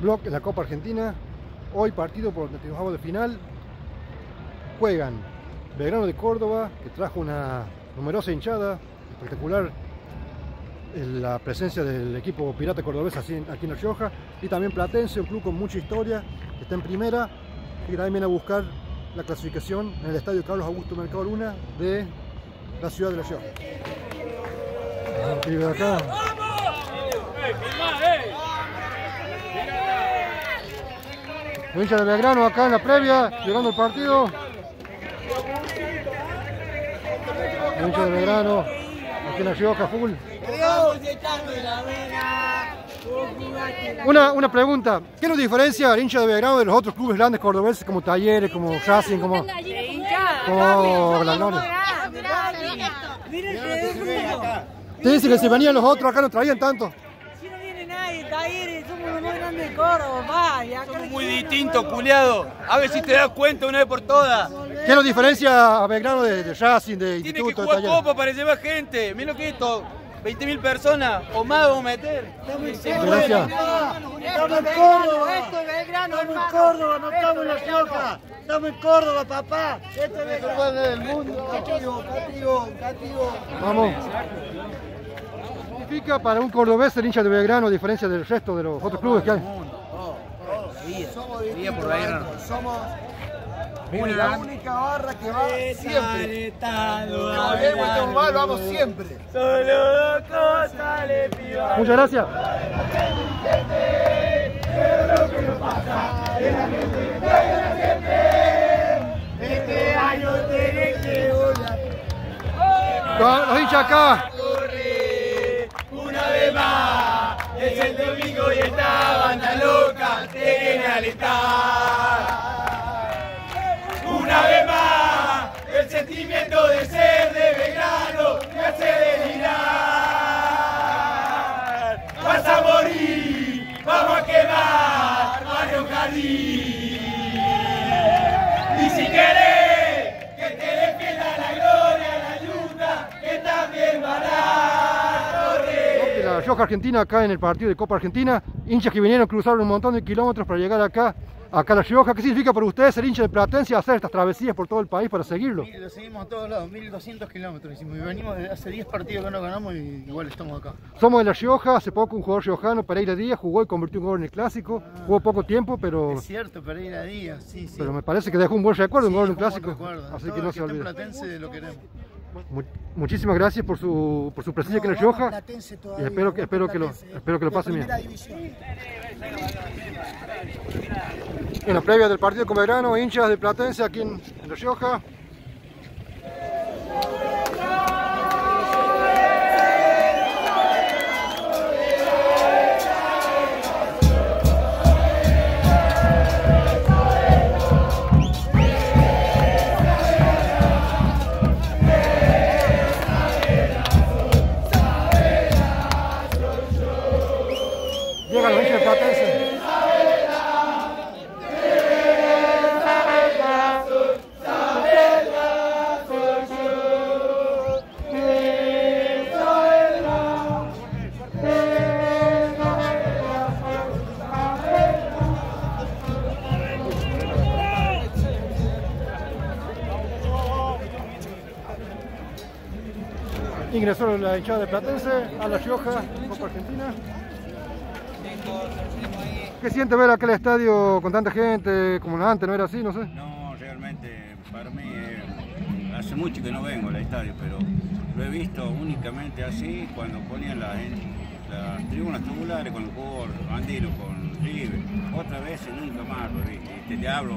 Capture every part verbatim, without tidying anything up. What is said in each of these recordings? Block en la Copa Argentina. Hoy partido por los octavos de final. Juegan Belgrano de Córdoba, que trajo una numerosa hinchada, espectacular la presencia del equipo pirata cordobés aquí en La Rioja, y también Platense, un club con mucha historia, que está en primera y también viene a buscar la clasificación en el Estadio Carlos Augusto Mercado Luna de la ciudad de La Rioja. De acá. La hincha de Belgrano acá en la previa, llegando el partido. La hincha de Belgrano, aquí en La Rioja, full. Una, una pregunta, ¿qué nos diferencia el hincha de Belgrano de los otros clubes grandes cordobeses como Talleres, como Racing, como... como Belgrano? Te dice que si venían los otros acá no traían tanto. Si no viene nadie, Talleres, somos los más grandes de Córdoba. Somos muy distintos, culiado. A ver si te das cuenta una vez por todas. ¿Qué nos diferencia a Belgrano de, de Racing, de Instituto, de Talleres? Tiene que jugar Copa para llevar gente, mira lo que es esto. veinte mil personas o más vamos a meter. Gracias. Estamos en Córdoba, esto es Belgrano, estamos en Córdoba, no estamos en La Rioja. Estamos en Córdoba, papá. Esto es Belgrano del mundo. Cativo, cativo, cativo. Vamos. ¿Qué significa para un cordobés el hincha de Belgrano a diferencia del resto de los otros clubes que hay? Somos distintos, somos la única barra que va siempre. Vamos siempre. Solo cosa le pido. Muchas gracias. Los hinchas acá. Una vez más. Es el domingo y esta banda loca te viene a alentar. Una vez más, el sentimiento de ser de Belgrano me hace delirar. Vas a morir, vamos a quemar Mario Jardín. Y si querés que te defienda la gloria, la ayuda, que también van a correr. La Rioja Argentina acá en el partido de Copa Argentina, hinchas que vinieron, cruzaron un montón de kilómetros para llegar acá. Acá La Rioja, ¿qué significa para ustedes ser hincha de Platense y hacer estas travesías por todo el país para seguirlo? Lo seguimos a todos lados, mil doscientos kilómetros hicimos y venimos hace diez partidos que no ganamos y igual estamos acá. Somos de La Rioja, hace poco un jugador riojano, Pereyra Díaz, jugó y convirtió un gol en el Clásico, ah, jugó poco tiempo, pero... Es cierto, Pereyra Díaz, sí, sí. Pero me parece que dejó un buen recuerdo, sí, un gol en el Clásico, así todo que no que se olvide. Platense lo queremos. Much muchísimas gracias por su, por su presencia no, aquí en La Rioja y espero que, espero que, lo, espero que lo pasen bien. En la previa del partido con Belgrano, hinchas de Platense aquí en La Rioja. Llegan los hinchas de Platense. Ingresó la hinchada de Platense a La Rioja, Copa Argentina. ¿Qué siente ver aquel estadio con tanta gente como antes? ¿No era así? No sé. No, realmente para mí eh, hace mucho que no vengo al estadio, pero lo he visto únicamente así cuando ponían las, las tribunas tubulares con el jugador Andino, con River. Otra vez nunca más lo vi. Te, te hablo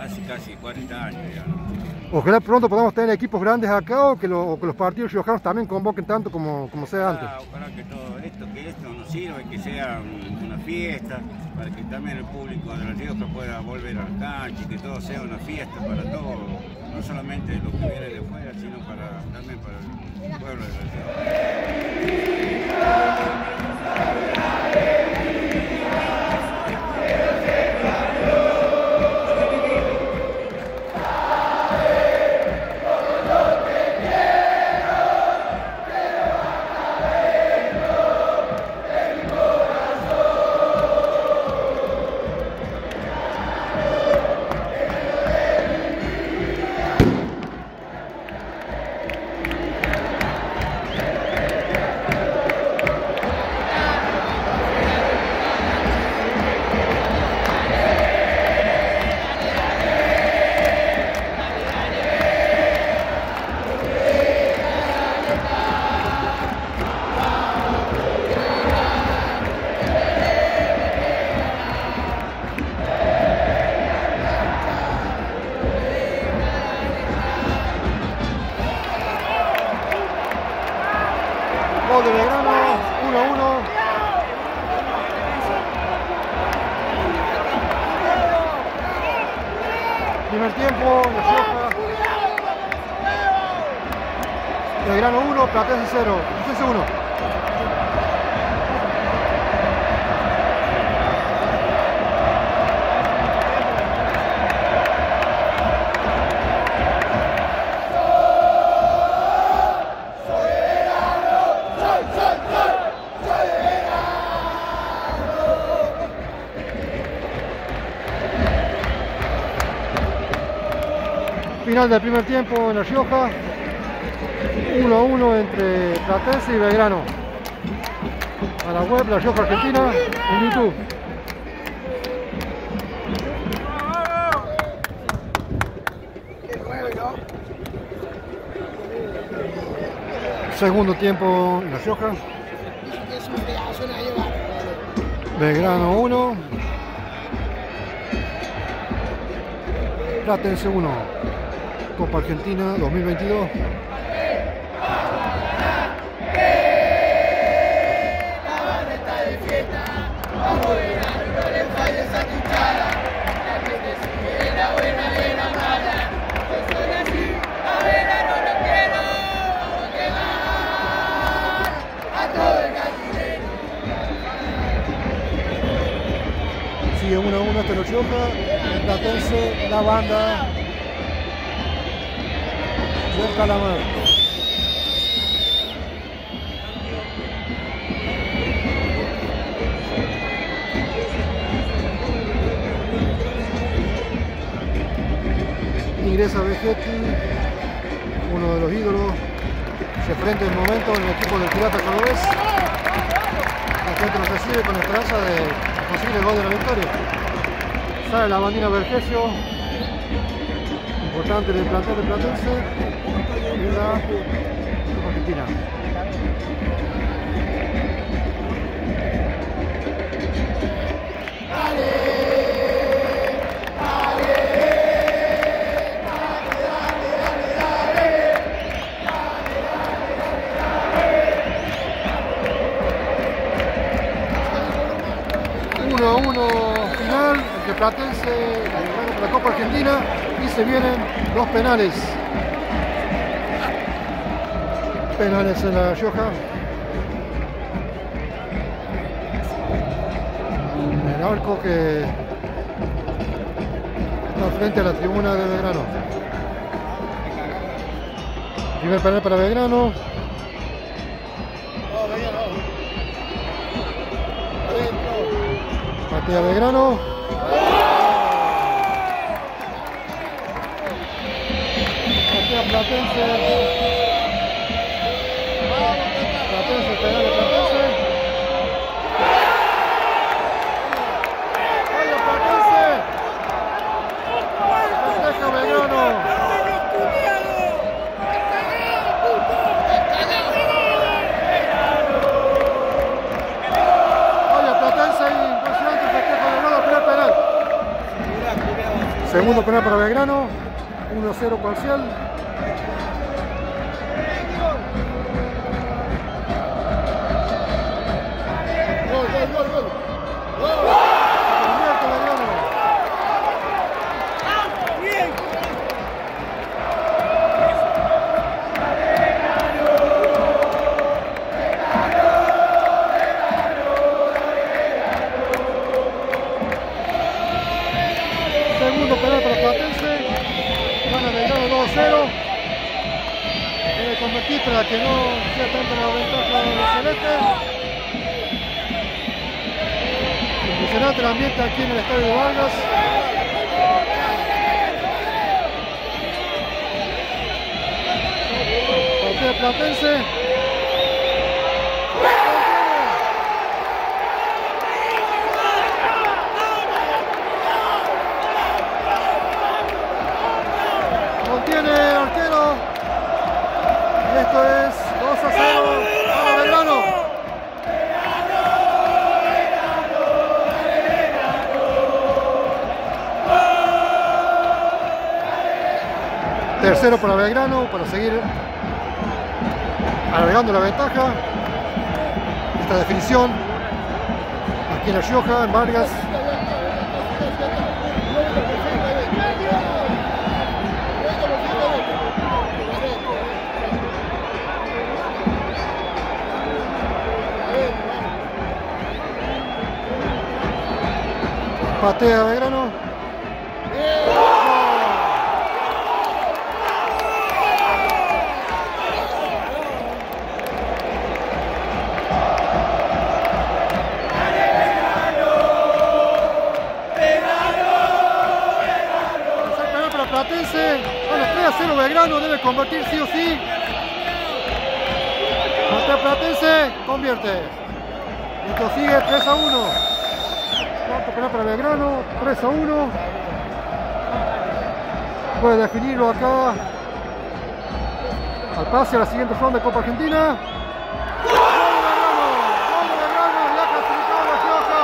hace casi cuarenta años ya, ¿no? Ojalá pronto podamos tener equipos grandes acá o que, lo, o que los partidos riojanos también convoquen tanto como, como sea antes. Ojalá, ojalá que todo esto, que esto nos sirva, que sea una fiesta, para que también el público de La Rioja pueda volver al cancha, que todo sea una fiesta para todos, no solamente los que vienen de fuera, sino para, también para el pueblo de La Rioja. Yeah. gol de Belgrano, uno a uno. Primer tiempo, Belgrano uno, Platense cero, Platense uno. Final del primer tiempo en La Rioja, uno a uno entre Platense y Belgrano. A la web La Rioja Argentina en YouTube. Segundo tiempo en La Rioja. Belgrano uno. Platense uno. Copa Argentina dos mil veintidós. Sigue uno a uno hasta La Rioja, el Platense, la banda del Calamarco. Ingresa Vegetti, uno de los ídolos. Se enfrenta el momento en el equipo del Pirata Cordobés. La gente nos recibe con esperanza de conseguir el gol de la victoria. Sale la bandina Vergesio, importante del plantel de Platense. La Argentina. Uno a uno final entre Platense y la Copa Argentina, y se vienen los penales. Penales en La Rioja. El arco que está frente a la tribuna de Belgrano. Primer penal para Belgrano. Patea Belgrano. Patea Platense. Segundo penal para Belgrano, uno a cero parcial. Gol, gol, gol, gol. Gol. Segundo penal para Platense, gana Belgrano dos a cero. Debe convertir para que no sea tanta la ventaja de Celeste. Impresionante el ambiente aquí en el estadio de Vargas. Partido de Platense. Contiene el arquero. Y esto es dos a cero. Tercero para Belgrano para seguir alargando la ventaja. Esta definición. Aquí en La Rioja, en Vargas. Patea Belgrano. Platense, a los tres a cero Belgrano debe convertir sí o sí. Hasta Platense convierte. Esto sigue tres a uno. Cuarto penal para Belgrano, tres a uno. Puede definirlo acá al pase a la siguiente ronda de Copa Argentina. ¡Gol de Belgrano! La clasificó La Rioja.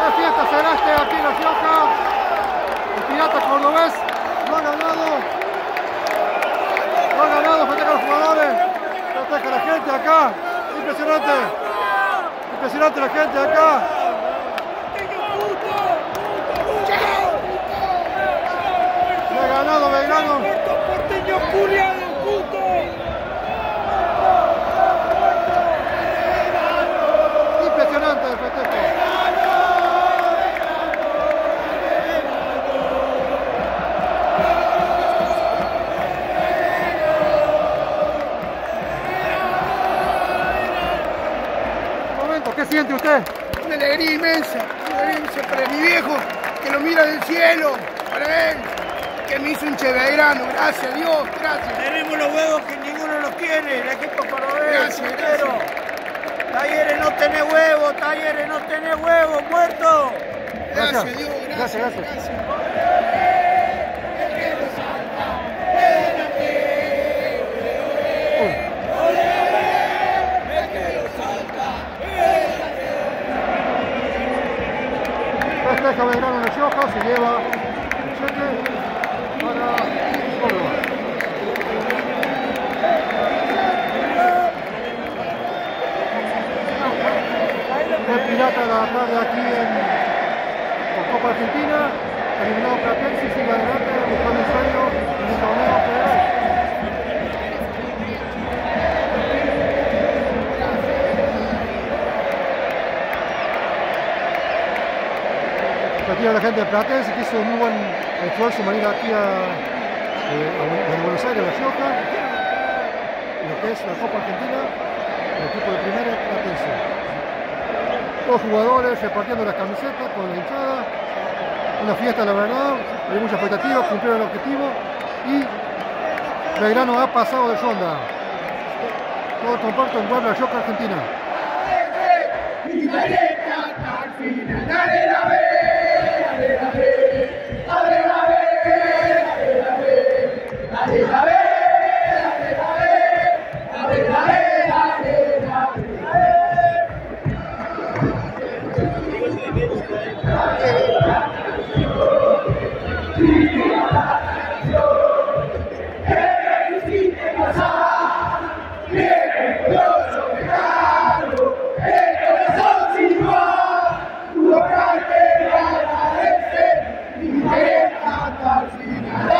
¡Qué fiesta será este aquí en La Rioja! Pirata cordobés, lo ha ganado, lo ha ganado, festeja a los jugadores, festeja la gente acá, impresionante, impresionante la gente acá. Le ha ganado Belgrano. Impresionante el festejo. ¿Qué siente usted? Una alegría inmensa, una alegría inmensa para mi viejo, que lo mira del cielo, para él, que me hizo un che Belgrano, gracias a Dios, gracias. Tenemos los huevos que ninguno los tiene, el equipo cordobés. Gracias, gracias. Talleres no tenés huevo, Talleres no tenés huevo, muerto. Gracias, gracias Dios, gracias, gracias. gracias. gracias. Deja Belgrano en La Rioja, se lleva el cheque para Córdoba. El pirata de la tarde aquí en Copa Argentina, eliminado Platense, sigue adelante buscando el sueño en el torneo federal. Retira la gente de Platense, que hizo un muy buen esfuerzo en venir aquí a, eh, a Buenos Aires, a La Rioja, lo que es la Copa Argentina, el equipo de primera Platense. Dos jugadores repartiendo las camisetas con la hinchada, una fiesta la verdad, hay mucha expectativa, cumplieron el objetivo y Belgrano ha pasado de ronda. Todo comparto en Puebla, La Rioja, Argentina. Al final.